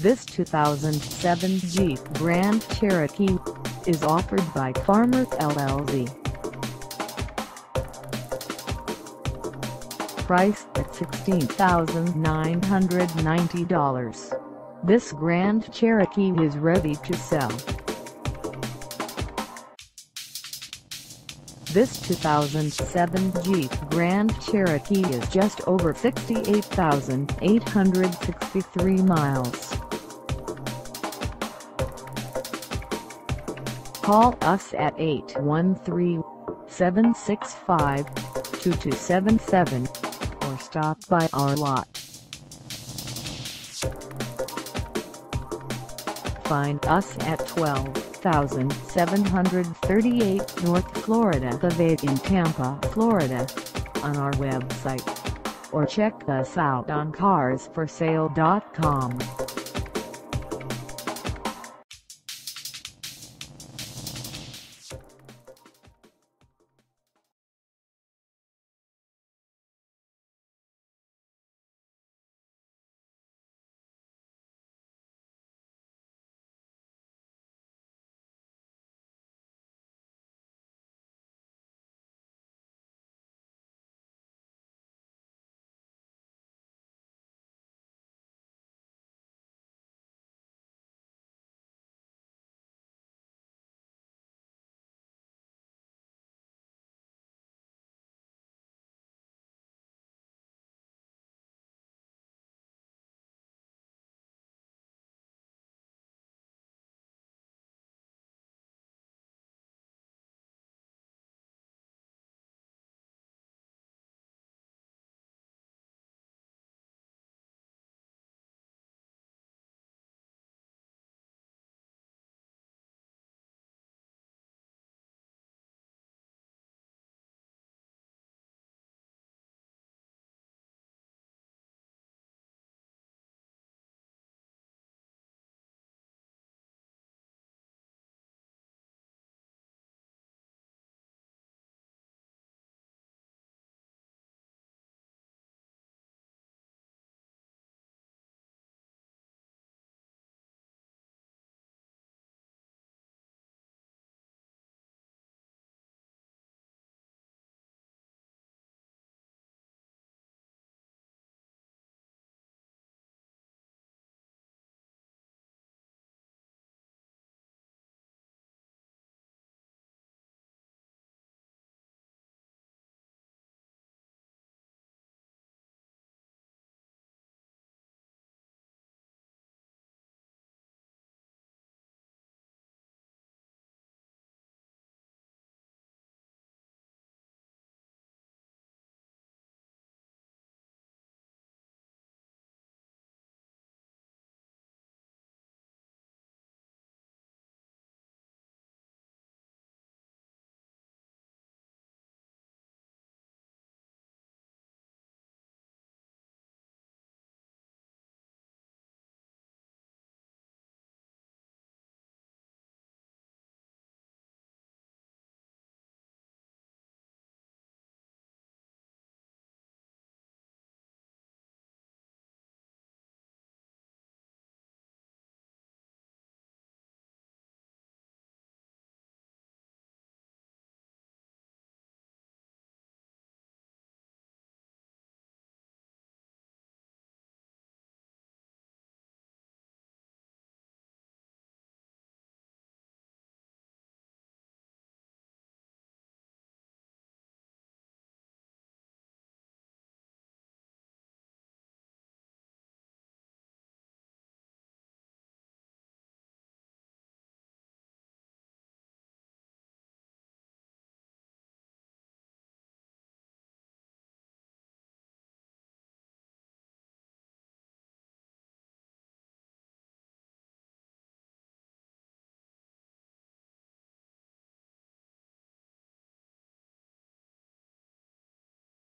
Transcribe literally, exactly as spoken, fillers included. This two thousand seven Jeep Grand Cherokee is offered by CarMart L L C. Priced at sixteen thousand nine hundred ninety dollars, this Grand Cherokee is ready to sell. This two thousand seven Jeep Grand Cherokee is just over sixty-eight thousand eight hundred sixty-three miles. Call us at eight one three, seven six five, two two seven seven. Or stop by our lot. Find us at twelve thousand seven hundred thirty-eight North Florida Avenue in Tampa, Florida, on our website, or check us out on cars for sale dot com.